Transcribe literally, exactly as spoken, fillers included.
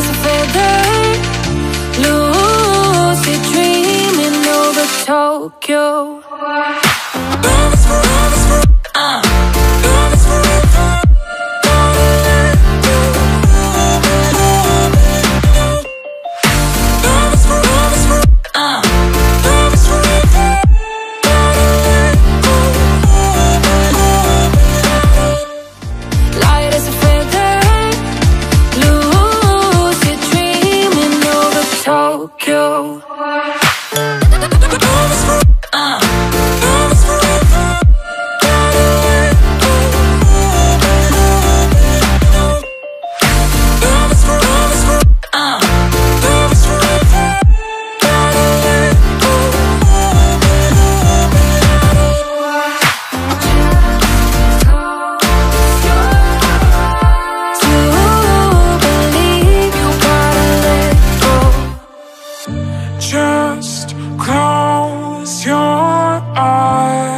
as a feather, lucid dreaming over Tokyo. Love is forever, forever. Uh. Love is forever. Just close your eyes.